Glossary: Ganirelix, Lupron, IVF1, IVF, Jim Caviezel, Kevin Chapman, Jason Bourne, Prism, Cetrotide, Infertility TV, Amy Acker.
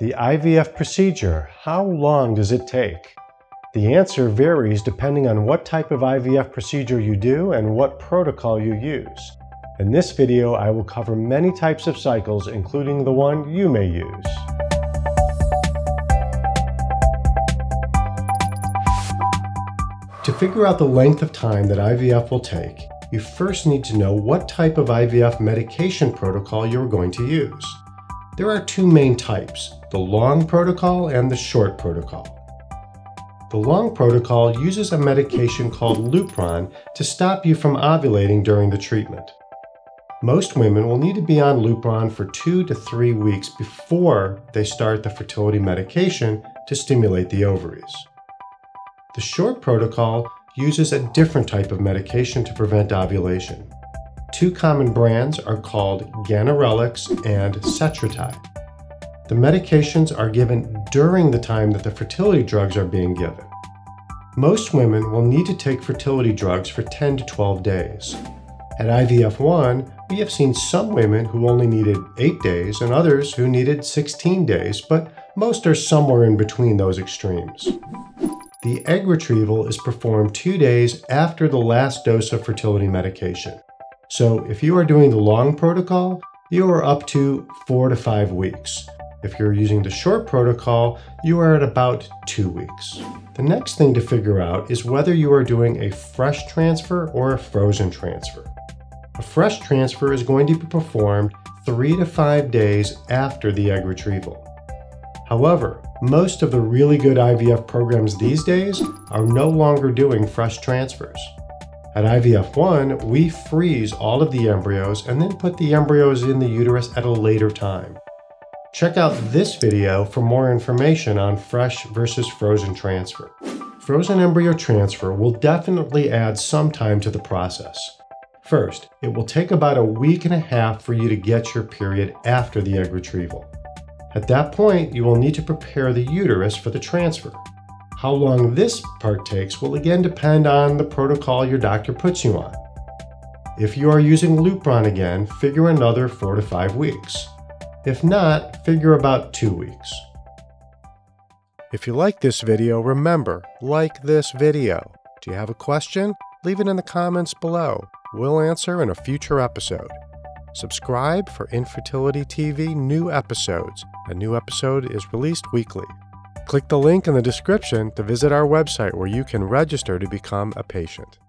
The IVF procedure, how long does it take? The answer varies depending on what type of IVF procedure you do and what protocol you use. In this video, I will cover many types of cycles, including the one you may use. To figure out the length of time that IVF will take, you first need to know what type of IVF medication protocol you're going to use. There are two main types, the long protocol and the short protocol. The long protocol uses a medication called Lupron to stop you from ovulating during the treatment. Most women will need to be on Lupron for 2 to 3 weeks before they start the fertility medication to stimulate the ovaries. The short protocol uses a different type of medication to prevent ovulation. Two common brands are called Ganirelix and Cetrotide. The medications are given during the time that the fertility drugs are being given. Most women will need to take fertility drugs for 10 to 12 days. At IVF1, we have seen some women who only needed 8 days and others who needed 16 days, but most are somewhere in between those extremes. The egg retrieval is performed 2 days after the last dose of fertility medication. So if you are doing the long protocol, you are up to 4 to 5 weeks. If you're using the short protocol, you are at about 2 weeks. The next thing to figure out is whether you are doing a fresh transfer or a frozen transfer. A fresh transfer is going to be performed 3 to 5 days after the egg retrieval. However, most of the really good IVF programs these days are no longer doing fresh transfers. At IVF1, we freeze all of the embryos and then put the embryos in the uterus at a later time. Check out this video for more information on fresh versus frozen transfer. Frozen embryo transfer will definitely add some time to the process. First, it will take about a week and a half for you to get your period after the egg retrieval. At that point, you will need to prepare the uterus for the transfer. How long this part takes will again depend on the protocol your doctor puts you on. If you are using Lupron again, figure another 4 to 5 weeks. If not, figure about 2 weeks. If you like this video, remember, like this video. Do you have a question? Leave it in the comments below. We'll answer in a future episode. Subscribe for Infertility TV new episodes. A new episode is released weekly. Click the link in the description to visit our website where you can register to become a patient.